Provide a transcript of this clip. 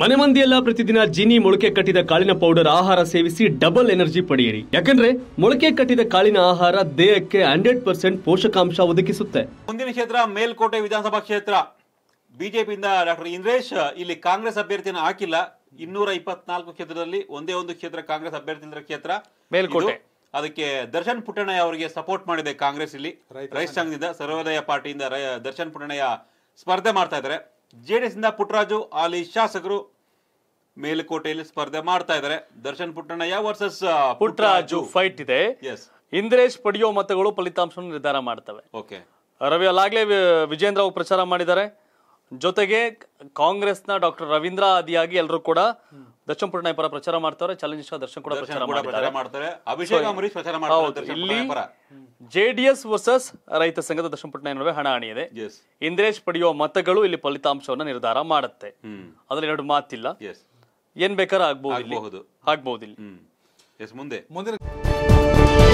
ಮನೆ ಮಂದಿಯಲ್ಲ ಪ್ರತಿದಿನ ಜೀನಿ ಮೊಳಕೆ ಕಟ್ಟಿದ ಕಾಳಿನ ಪೌಡರ್ ಆಹಾರ ಸೇವಿಸಿ ಡಬಲ್ ಎನರ್ಜಿ ಪಡೆಯಿರಿ. ಯಾಕಂದ್ರೆ ಮೊಳಕೆ ಕಟ್ಟಿದ ಕಾಳಿನ ಆಹಾರ ದೇಹಕ್ಕೆ 100% ಪೋಷಕಾಂಶ ಒದಗಿಸುತ್ತೆ. ಮುಂದಿನ ಕ್ಷೇತ್ರ ಮೇಲ್ಕೋಟೆ ವಿಧಾನಸಭಾ ಕ್ಷೇತ್ರ. ಬಿಜೆಪಿಯಿಂದ ಡಾಕ್ಟರ್ ಇಂದ್ರೇಶ್ ಇಲ್ಲಿ ಕಾಂಗ್ರೆಸ್ ಅಭ್ಯರ್ಥಿಯನ್ನು ಹಾಕಿಲ್ಲ. 224 ಕ್ಷೇತ್ರದಲ್ಲಿ ಒಂದೇ ಒಂದು ಕ್ಷೇತ್ರ ಕಾಂಗ್ರೆಸ್ ಅಭ್ಯರ್ಥಿ ಕ್ಷೇತ್ರ ಮೇಲ್ಕೋಟೆ. ಅದಕ್ಕೆ ದರ್ಶನ್ ಪುಟ್ಟಣ್ಣಯ್ಯ ಅವರಿಗೆ ಸಪೋರ್ಟ್ ಮಾಡಿದೆ ಕಾಂಗ್ರೆಸ್. ಇಲ್ಲಿ ರೈತ ಸಂಘದಿಂದ ಸರ್ವೋದಯ ಪಾರ್ಟಿಯಿಂದ ದರ್ಶನ್ ಪುಟ್ಟಣ್ಣಯ್ಯ ಸ್ಪರ್ಧೆ ಮಾಡ್ತಾ ಇದ್ದಾರೆ. ಜೆಡಿಎಸ್ ಇಂದ ಪುಟ್ಟರಾಜು ಅಲ್ಲಿ ಶಾಸಕರು ಮೇಲುಕೋಟೆಯಲ್ಲಿ ಸ್ಪರ್ಧೆ ಮಾಡ್ತಾ ಇದ್ದಾರೆ. ದರ್ಶನ್ ಪುಟ್ಟಣ್ಣಯ್ಯ ವರ್ಸಸ್ ಪುಟ್ಟರಾಜು ಫೈಟ್ ಇದೆ. ಇಂದ್ರೇಶ್ ಪಡೆಯೋ ಮತಗಳು ಫಲಿತಾಂಶವನ್ನು ನಿರ್ಧಾರ ಮಾಡ್ತವೆ. ರವಿ ಅಲ್ಲಾಗ್ಲೇ ವಿಜೇಂದ್ರ ಅವರು ಪ್ರಚಾರ ಮಾಡಿದ್ದಾರೆ. ಜೊತೆಗೆ ಕಾಂಗ್ರೆಸ್ನ ಡಾಕ್ಟರ್ ರವೀಂದ್ರ ಆದಿಯಾಗಿ ಎಲ್ಲರೂ ಕೂಡ ದರ್ಶನ್ ಪುಟ್ಟಣ್ಣಯ್ಯ ಪರ ಪ್ರಚಾರ ಮಾಡ್ತಾರೆ. ಚಾಲೆಂಜ್ ದರ್ಶನ್ ಕೂಡ ಪ್ರಚಾರ ಮಾಡ್ತಾರೆ. ಅಭಿಷೇಕ್ ಅಂಬರೀಶ್ ಪ್ರಚಾರ ಮಾಡ್ತಾರೆ. ಇಲ್ಲಿ ಜೆಡಿಎಸ್ ವರ್ಸಸ್ ರೈತ ಸಂಘದ ದರ್ಶನ್ ಪುಟ್ಟಣ್ಣಯ್ಯ ನಡುವೆ ಹಣಾಹಣಿ ಇದೆ. ಇಂದ್ರೇಶ್ ಪಡೆಯುವ ಮತಗಳು ಇಲ್ಲಿ ಫಲಿತಾಂಶವನ್ನು ನಿರ್ಧಾರ ಮಾಡುತ್ತೆ. ಅದ್ರಲ್ಲಿ ಎರಡು ಮಾತಿಲ್ಲ. ಏನ್ ಬೇಕಾದ್ರೂ ಆಗ್ಬಹುದು ಇಲ್ಲಿ.